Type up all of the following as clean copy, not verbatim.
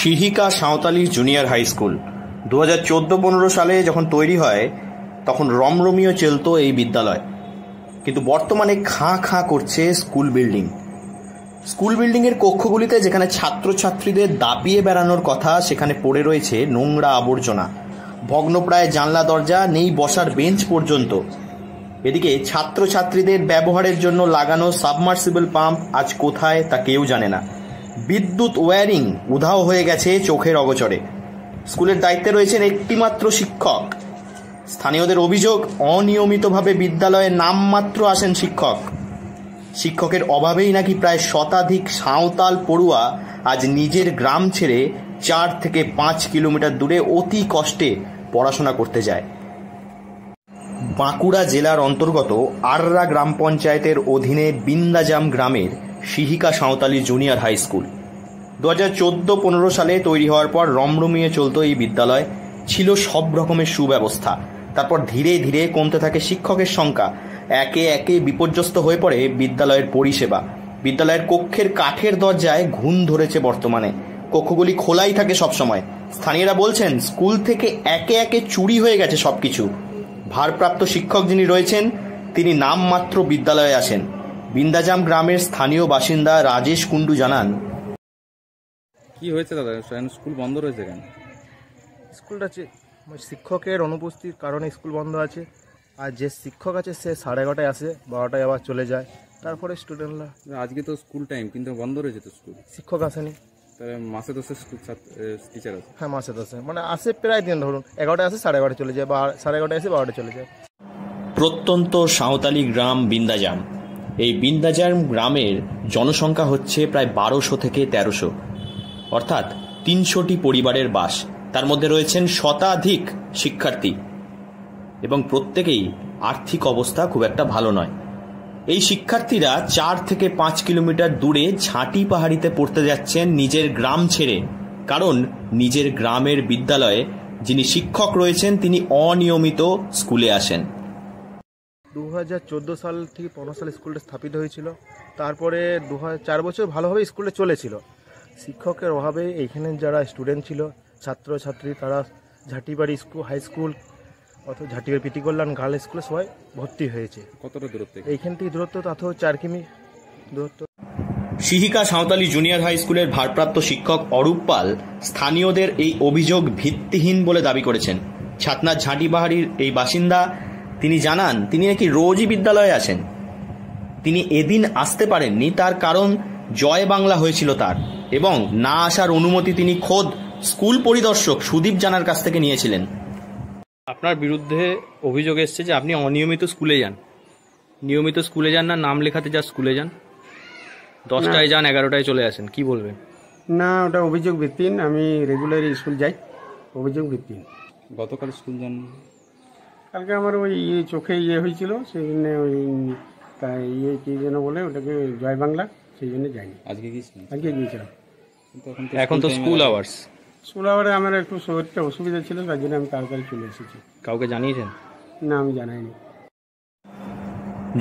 সিহিকা Santali junior high school 2014-15 সালে যখন তৈরি হয় তখন রমরমিয়ে চলতো এই বিদ্যালয়, কিন্তু বর্তমানে খাঁ খাঁ করছে স্কুল বিল্ডিং। স্কুল বিল্ডিংয়ের কক্ষগুলিতে যেখানে ছাত্রছাত্রীদের দাপিয়ে বেড়ানোর কথা সেখানে পড়ে রয়েছে নোংরা আবর্জনা, ভগ্নপ্রায় জানলা দরজা, নেই বসার বেঞ্চ পর্যন্ত। এদিকে ছাত্রছাত্রীদের ব্যবহারের জন্য লাগানো সাবমার্সিবল পাম্প আজ কোথায় তা কেউ জানে না। বিদ্যুৎ ওয়্যারিং উধাও হয়ে গেছে চোখের অগোচরে। স্কুলের দায়িত্বে রয়েছেন একটিমাত্র শিক্ষক। স্থানীয়দের অভিযোগ, অনিয়মিতভাবে বিদ্যালয়ে নামমাত্র আসেন শিক্ষক। শিক্ষকের অভাবেই নাকি প্রায় শতাধিক সাঁওতাল পড়ুয়া আজ নিজের গ্রাম ছেড়ে 4 থেকে 5 কিলোমিটার দূরে অতি কষ্টে পড়াশোনা করতে যায়। বাঁকুড়া জেলার অন্তর্গত আররা গ্রাম পঞ্চায়েতের অধীনে বিন্দাজাম গ্রামের Sihika Santali junior high school 2014-15 সালে তৈরি হওয়ার পর রমরমিয়ে চলত এই বিদ্যালয়, ছিল সব রকমের সুব্যবস্থা। তারপর ধীরে ধীরে কমতে থাকে শিক্ষকের সংখ্যা, একে একে বিপর্যস্ত হয়ে পড়ে বিদ্যালয়ের পরিষেবা। বিদ্যালয়ের কক্ষের কাঠের দরজায় ঘুণ ধরেছে বর্তমানে, কক্ষগুলি খোলাই থাকে সবসময়। স্থানীয়রা বলছেন স্কুল থেকে একে একে চুরি হয়ে গেছে সবকিছু। ভারপ্রাপ্ত শিক্ষক যিনি রয়েছেন তিনি নামমাত্র বিদ্যালয়ে আসেন। বিন্দাজাম গ্রামের স্থানীয় বাসিন্দা রাজেশ কুণ্ডু জানান, কি হয়েছে দাদা, স্কুল বন্ধ রয়েছে কেন? স্কুলটা শিক্ষকের অনুপস্থিতির কারণে স্কুল বন্ধ আছে। আর যে শিক্ষক আছে সে 11:30টায় আসে, 12টায় আবার চলে যায়। তারপরে স্টুডেন্টরা আজকে তো স্কুল টাইম কিন্তু বন্ধ রয়েছে, তো স্কুল শিক্ষক আসেনি। তাহলে মাসে 10 টিচার আছে? হ্যাঁ, মাসে 10 মানে আসে প্রায় দিন, ধরুন 11টায় আসে, 11:30টায় চলে যায়, বা 11:30টায় আসে, 12টায় চলে যায়। প্রত্যন্ত সাঁওতালি গ্রাম বিন্দাজাম। এই বিন্দাজাম গ্রামের জনসংখ্যা হচ্ছে প্রায় 1200 থেকে 1300, অর্থাৎ 300টি পরিবারের বাস। তার মধ্যে রয়েছেন শতাধিক শিক্ষার্থী এবং প্রত্যেকেই আর্থিক অবস্থা খুব একটা ভালো নয়। এই শিক্ষার্থীরা 4 থেকে 5 কিলোমিটার দূরে ঝাঁটি পাহাড়িতে পড়তে যাচ্ছেন নিজের গ্রাম ছেড়ে, কারণ নিজের গ্রামের বিদ্যালয়ে যিনি শিক্ষক রয়েছেন তিনি অনিয়মিত স্কুলে আসেন। 2014-15 সালে স্কুলটা স্থাপিত হয়েছিল, তারপরে 4 বছর ভালোভাবে স্কুলে চলেছিল। শিক্ষকের অভাবে এইখানে যারা স্টুডেন্ট ছিল, ছাত্রছাত্রী, তারা ঝাঁটিবাড়ি স্কুল, হাই স্কুল অথবা ঝাঁটিবাড়ি পিটি কল্যাণ গার্লস স্কুলে সবাই ভর্তি হয়েছে। কতটা দূরত্ব এইখান থেকে? দূরত্ব তাতেও 4 কিমি দূরত্ব। সিহিকা সাঁওতালি জুনিয়র হাই স্কুলের ভারপ্রাপ্ত শিক্ষক অরূপ পাল স্থানীয়দের এই অভিযোগ ভিত্তিহীন বলে দাবি করেছেন। ছাতনার ঝাঁটিবাহারির এই বাসিন্দা তিনি জানান, তিনি নাকি রোজই বিদ্যালয়ে আসেন। তিনি এদিন আসতে পারেননি, তার কারণ জয় বাংলা হয়েছিল তার, এবং না আসার অনুমতি তিনি খোদ স্কুল পরিদর্শক সুদীপ জানার কাছ থেকে নিয়েছিলেন। আপনার বিরুদ্ধে অভিযোগ এসছে যে আপনি অনিয়মিত স্কুলে যান। নিয়মিত স্কুলে যান না, নাম লেখাতে যা স্কুলে যান, 10টায় যান, 11টায় চলে আসেন, কি বলবেন? না, ওটা অভিযোগ ভিত্তিহীন। আমি রেগুলার স্কুল যাই, অভিযোগ ভিত্তিহীন। গতকাল স্কুল যান? কালকে আমার ওই চোখে ইয়ে হয়েছিল, সেই জন্য ওই ইয়ে কী যেন বলে ওটাকে, জয় বাংলা, সেই জন্য যাইনি। আজকে গিয়েছিলাম? আজকে গিয়েছিলাম। এখন তো স্কুল আওয়ার্স। স্কুল আওয়ারে আমার একটু শরীরটা অসুবিধা ছিল, তার জন্য আমি তাড়াতাড়ি চলে এসেছি। কাউকে জানিয়েছেন? না, আমি জানাইনি।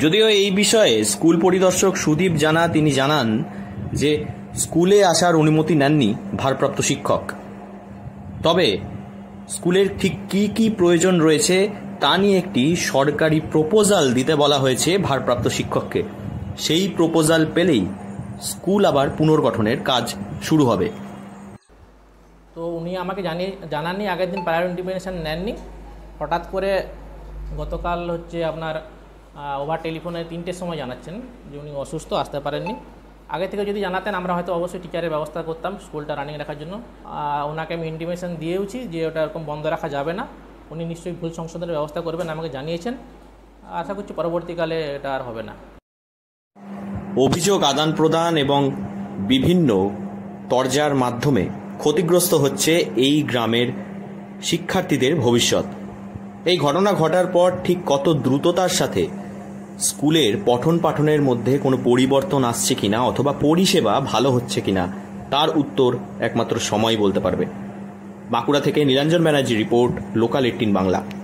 যদিও এই বিষয়ে স্কুল পরিদর্শক সুদীপ জানা তিনি জানান যে স্কুলে আসার অনুমতি নেননি ভারপ্রাপ্ত শিক্ষক। তবে স্কুলের ঠিক কী কী প্রয়োজন রয়েছে তা নিয়ে একটি সরকারি প্রপোজাল দিতে বলা হয়েছে ভারপ্রাপ্ত শিক্ষককে। সেই প্রপোজাল পেলেই স্কুল আবার পুনর্গঠনের কাজ শুরু হবে। তো উনি আমাকে জানাননি, আগের দিন প্রায়র ইন্টিমেশন নেননি। হঠাৎ করে গতকাল হচ্ছে আপনার ওভার টেলিফোনে 3টের সময় জানাচ্ছেন যে উনি অসুস্থ, আসতে পারেননি। আগে থেকে যদি জানাতেন আমরা হয়তো অবশ্যই টিচারের ব্যবস্থা করতাম স্কুলটা রানিং রাখার জন্য। ওনাকে আমি ইন্টিমেশন দিয়েওছি যে ওটা এরকম বন্ধ রাখা যাবে না, উনি নিশ্চয়ই ভুল সংশোধনের ব্যবস্থা করবেন, আমাকে জানিয়েছেন। আশা করছি পরবর্তীকালে এটা আর হবে না। অভিযোগ আদান প্রদান এবং বিভিন্ন তরজার মাধ্যমে ক্ষতিগ্রস্ত হচ্ছে এই গ্রামের শিক্ষার্থীদের ভবিষ্যৎ। এই ঘটনা ঘটার পর ঠিক কত দ্রুততার সাথে স্কুলের পঠন পাঠনের মধ্যে কোনো পরিবর্তন আসছে কিনা অথবা পরিষেবা ভালো হচ্ছে কিনা তার উত্তর একমাত্র সময় বলতে পারবে। বাঁকুড়া থেকে নিরঞ্জন ব্যানার্জি রিপোর্ট, লোকাল 18 বাংলা।